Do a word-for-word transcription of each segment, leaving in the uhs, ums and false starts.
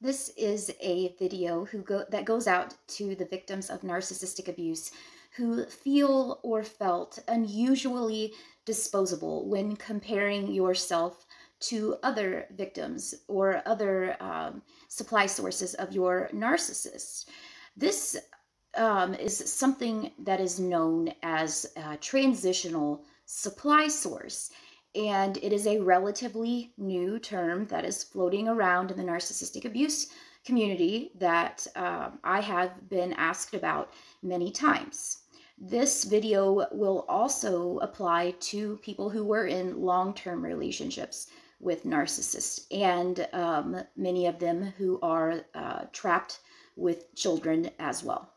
This is a video who go, that goes out to the victims of narcissistic abuse who feel or felt unusually disposable when comparing yourself to other victims or other um, supply sources of your narcissist. This um, is something that is known as a transitional supply source. And it is a relatively new term that is floating around in the narcissistic abuse community that uh, I have been asked about many times. This video will also apply to people who were in long-term relationships with narcissists and um, many of them who are uh, trapped with children as well.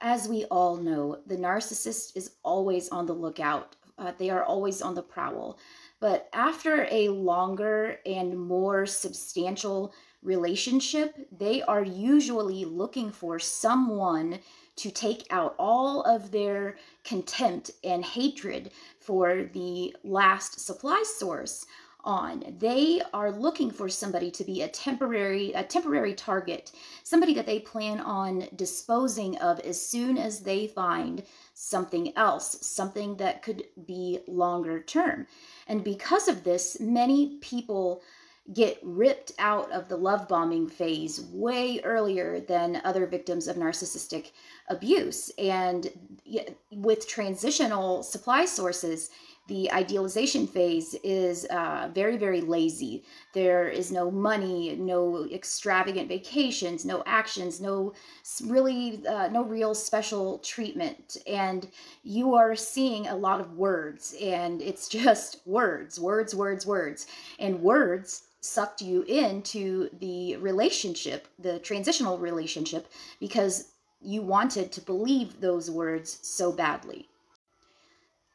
As we all know, the narcissist is always on the lookout. Uh, they are always on the prowl. But after a longer and more substantial relationship, they are usually looking for someone to take out all of their contempt and hatred for the last supply source on. They are looking for somebody to be a temporary, a temporary target, somebody that they plan on disposing of as soon as they find something else, something that could be longer term. And because of this, many people get ripped out of the love bombing phase way earlier than other victims of narcissistic abuse. And with transitional supply sources, the idealization phase is uh, very, very lazy. There is no money, no extravagant vacations, no actions, no really, uh, no real special treatment. And you are seeing a lot of words, and it's just words, words, words, words, and words sucked you into the relationship, the transitional relationship, because you wanted to believe those words so badly.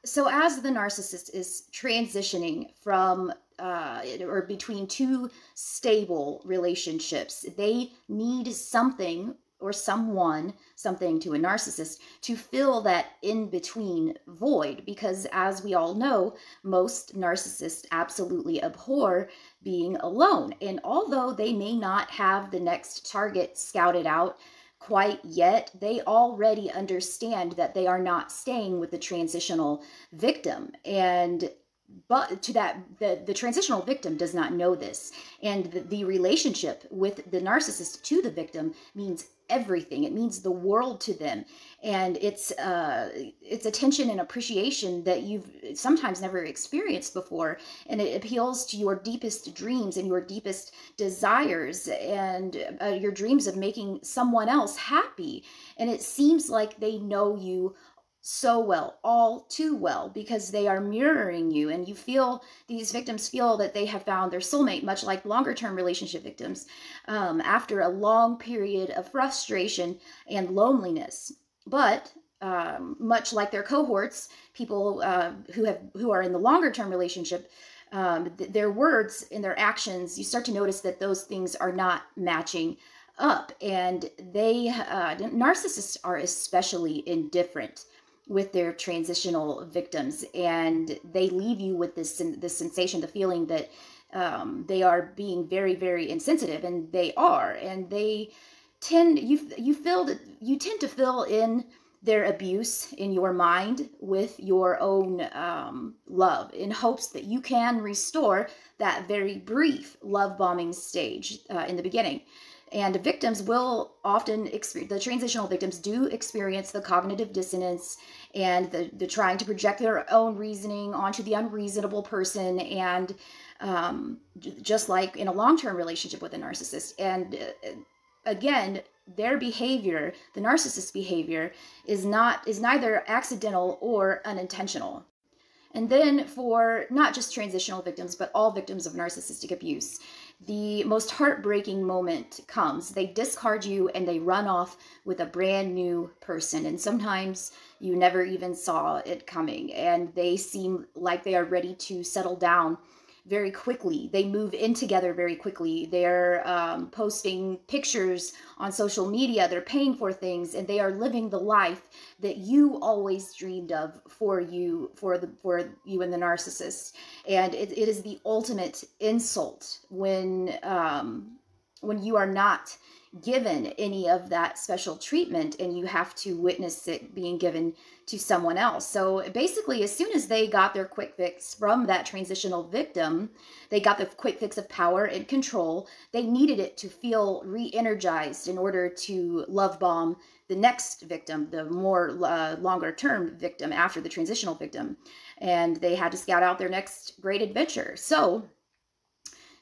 So as the narcissist is transitioning from uh, or between two stable relationships, they need something or someone, something to a narcissist to fill that in-between void, because as we all know, most narcissists absolutely abhor being alone. And although they may not have the next target scouted out quite yet, they already understand that they are not staying with the transitional victim. And but to that, the, the transitional victim does not know this. And the, the relationship with the narcissist to the victim means everything. It means the world to them. And it's, uh, it's attention and appreciation that you've sometimes never experienced before. And it appeals to your deepest dreams and your deepest desires and uh, your dreams of making someone else happy. And it seems like they know you so well, all too well, because they are mirroring you, and you feel, these victims feel that they have found their soulmate, much like longer term relationship victims, um, after a long period of frustration and loneliness. But um, much like their cohorts, people uh, who have who are in the longer term relationship, um, th their words and their actions, you start to notice that those things are not matching up, and they uh, narcissists are especially indifferent with their transitional victims, and they leave you with this, this sensation, the feeling that um, they are being very, very insensitive, and they are, and they tend, you, you, feel, you tend to fill in their abuse in your mind with your own um, love in hopes that you can restore that very brief love bombing stage uh, in the beginning. And victims will often experience, the transitional victims do experience the cognitive dissonance and the, the trying to project their own reasoning onto the unreasonable person. And um, just like in a long-term relationship with a narcissist. And uh, again, their behavior, the narcissist's behavior is not, is neither accidental or unintentional. And then for not just transitional victims, but all victims of narcissistic abuse, the most heartbreaking moment comes. They discard you and they run off with a brand new person. And sometimes you never even saw it coming. And they seem like they are ready to settle down very quickly. They move in together very quickly. They're um, posting pictures on social media. They're paying for things, and they are living the life that you always dreamed of for you, for the for you and the narcissist. And it, it is the ultimate insult when um, when you are not given any of that special treatment and you have to witness it being given to someone else. So basically, as soon as they got their quick fix from that transitional victim, they got the quick fix of power and control. They needed it to feel re-energized in order to love bomb the next victim, the more uh, longer term victim after the transitional victim. And they had to scout out their next great adventure. So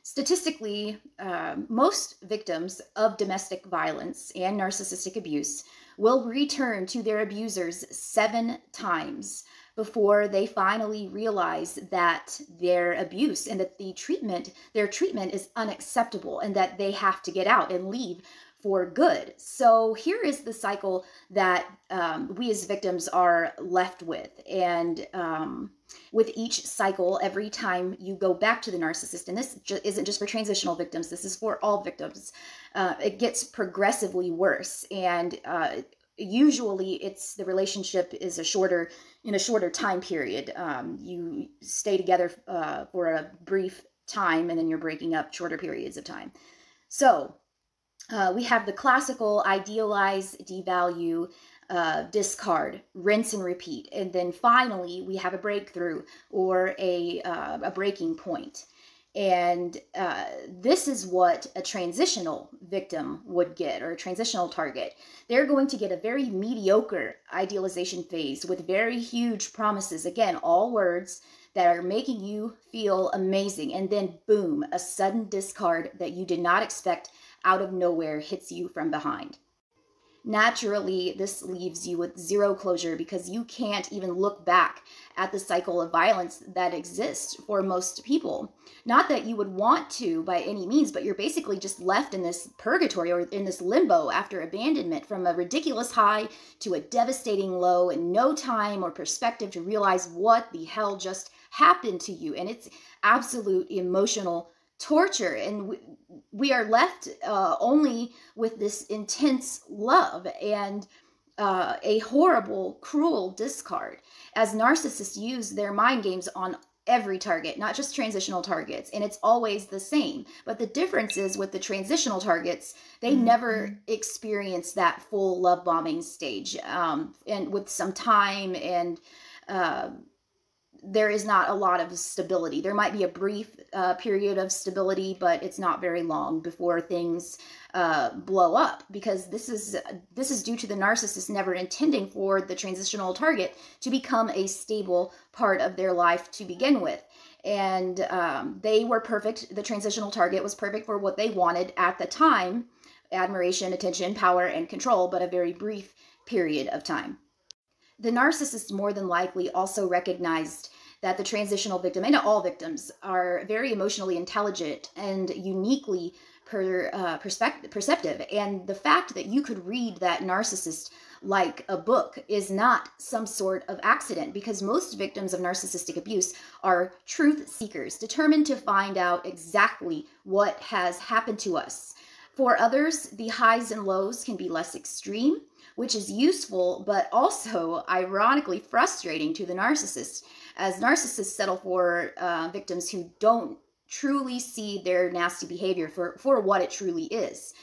statistically, uh, most victims of domestic violence and narcissistic abuse will return to their abusers seven times before they finally realize that their abuse and that the treatment, their treatment is unacceptable and that they have to get out and leave for good. So here is the cycle that um, we as victims are left with. And um, with each cycle, every time you go back to the narcissist, and this ju- isn't just for transitional victims, this is for all victims, uh, it gets progressively worse. And uh, usually it's the relationship is a shorter, in a shorter time period. Um, you stay together uh, for a brief time and then you're breaking up shorter periods of time. So Uh, we have the classical idealize, devalue, uh, discard, rinse and repeat. And then finally, we have a breakthrough or a, uh, a breaking point. And uh, this is what a transitional victim would get, or a transitional target. They're going to get a very mediocre idealization phase with very huge promises. Again, all words that are making you feel amazing. And then boom, a sudden discard that you did not expect out of nowhere hits you from behind. Naturally, this leaves you with zero closure because you can't even look back at the cycle of violence that exists for most people. Not that you would want to by any means, but you're basically just left in this purgatory or in this limbo after abandonment, from a ridiculous high to a devastating low, and no time or perspective to realize what the hell just happened to you. And it's absolute emotional torture, and we, we are left uh, only with this intense love and uh, a horrible, cruel discard, as narcissists use their mind games on every target, not just transitional targets, and it's always the same. But the difference is with the transitional targets, they mm-hmm. never experience that full love bombing stage, um, and with some time and uh, there is not a lot of stability. There might be a brief uh, period of stability, but it's not very long before things uh, blow up, because this is this is due to the narcissist never intending for the transitional target to become a stable part of their life to begin with. And um, they were perfect. The transitional target was perfect for what they wanted at the time: admiration, attention, power, and control, but a very brief period of time. The narcissist more than likely also recognized that the transitional victim, and all victims, are very emotionally intelligent and uniquely per, uh, perspective, perceptive. And the fact that you could read that narcissist like a book is not some sort of accident, because most victims of narcissistic abuse are truth seekers, determined to find out exactly what has happened to us. For others, the highs and lows can be less extreme, which is useful, but also ironically frustrating to the narcissist, as narcissists settle for uh, victims who don't truly see their nasty behavior for, for what it truly is.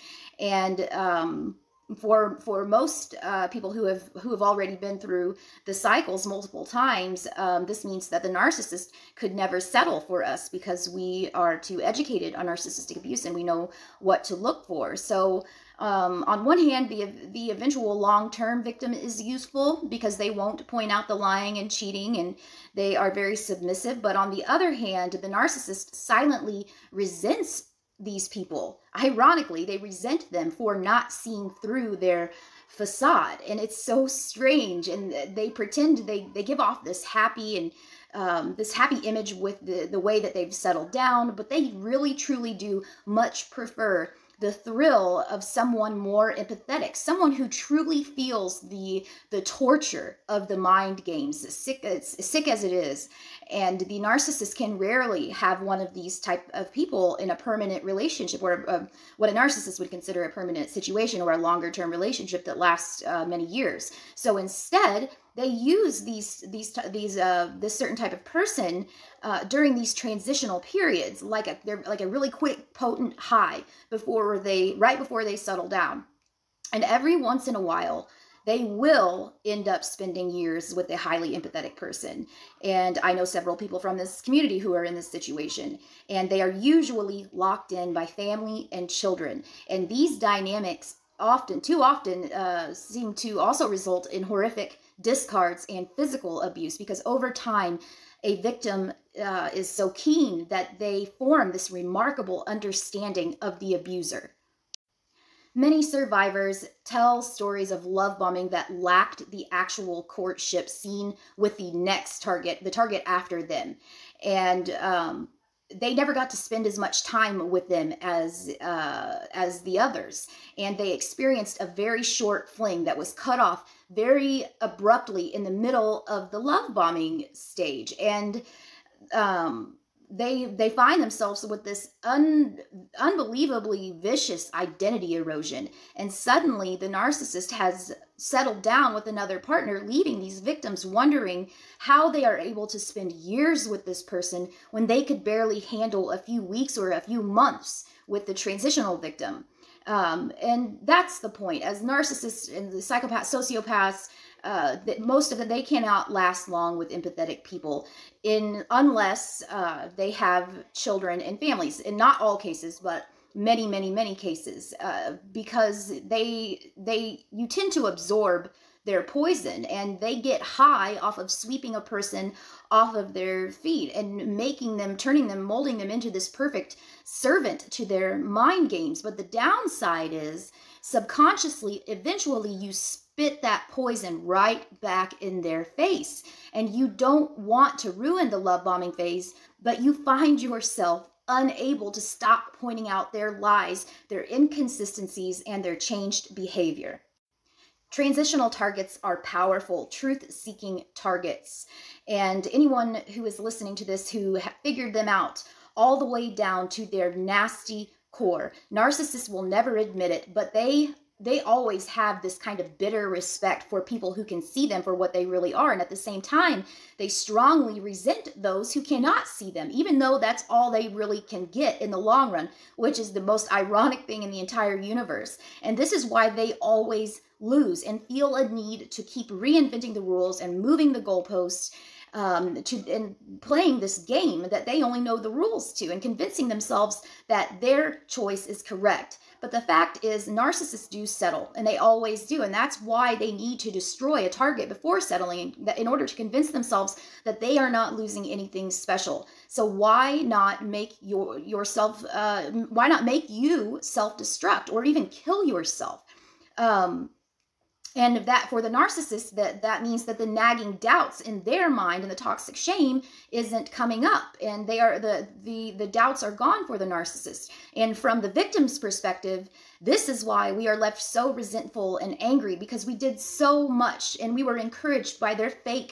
And um, for for most uh, people who have who have already been through the cycles multiple times, um, this means that the narcissist could never settle for us, because we are too educated on narcissistic abuse and we know what to look for. So Um, on one hand, the the eventual long-term victim is useful because they won't point out the lying and cheating, and they are very submissive. But on the other hand, the narcissist silently resents these people. Ironically, they resent them for not seeing through their facade. And it's so strange. And they pretend they, they give off this happy and Um, this happy image with the, the way that they've settled down, but they really truly do much prefer the thrill of someone more empathetic, someone who truly feels the the torture of the mind games, sick, it's sick as it is. And the narcissist can rarely have one of these type of people in a permanent relationship, or a, a, what a narcissist would consider a permanent situation or a longer term relationship that lasts uh, many years. So instead, they use these these these uh, this certain type of person uh, during these transitional periods, like a they're like a really quick potent high before they right before they settle down. And every once in a while, they will end up spending years with a highly empathetic person. And I know several people from this community who are in this situation, and they are usually locked in by family and children. And these dynamics often, too often, uh, seem to also result in horrific discards and physical abuse, because over time, a victim uh, is so keen that they form this remarkable understanding of the abuser. Many survivors tell stories of love bombing that lacked the actual courtship seen with the next target, the target after them. And um, they never got to spend as much time with them as, uh, as the others. And they experienced a very short fling that was cut off very abruptly in the middle of the love bombing stage. And um, They they find themselves with this un, unbelievably vicious identity erosion. And suddenly the narcissist has settled down with another partner, leaving these victims wondering how they are able to spend years with this person when they could barely handle a few weeks or a few months with the transitional victim. Um, and that's the point. As narcissists and the psychopaths, sociopaths, Uh, that most of them, they cannot last long with empathetic people in unless uh, they have children and families. In not all cases, but many, many, many cases, uh, because they they you tend to absorb their poison, and they get high off of sweeping a person off of their feet and making them, turning them, molding them into this perfect servant to their mind games. But the downside is, subconsciously, eventually you spit that poison right back in their face. And you don't want to ruin the love bombing phase, but you find yourself unable to stop pointing out their lies, their inconsistencies, and their changed behavior. Transitional targets are powerful, truth-seeking targets. And anyone who is listening to this who figured them out all the way down to their nasty core. Narcissists will never admit it, but they they always have this kind of bitter respect for people who can see them for what they really are. And at the same time, they strongly resent those who cannot see them, even though that's all they really can get in the long run, which is the most ironic thing in the entire universe. And this is why they always lose and feel a need to keep reinventing the rules and moving the goalposts Um, to, and playing this game that they only know the rules to, and convincing themselves that their choice is correct. But the fact is, narcissists do settle, and they always do. And that's why they need to destroy a target before settling, in order to convince themselves that they are not losing anything special. So why not make your, yourself, uh, why not make you self-destruct or even kill yourself? Um, And that for the narcissist, that, that means that the nagging doubts in their mind and the toxic shame isn't coming up, and they are the, the, the doubts are gone for the narcissist. And from the victim's perspective, this is why we are left so resentful and angry, because we did so much and we were encouraged by their fake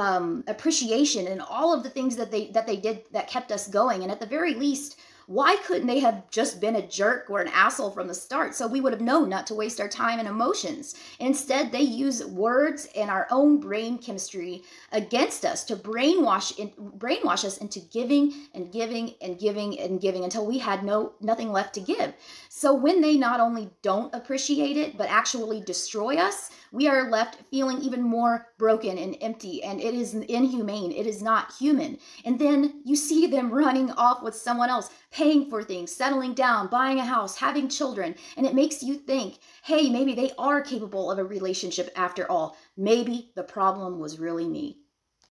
um, appreciation and all of the things that they, that they did that kept us going. And at the very least, why couldn't they have just been a jerk or an asshole from the start, so we would have known not to waste our time and emotions? Instead, they use words and our own brain chemistry against us to brainwash in, brainwash us into giving and giving and giving and giving until we had no nothing left to give. So when they not only don't appreciate it, but actually destroy us, we are left feeling even more broken and empty, and it is inhumane. It is not human. And then you see them running off with someone else, paying for things, settling down, buying a house, having children, and it makes you think, hey, maybe they are capable of a relationship after all. Maybe the problem was really me.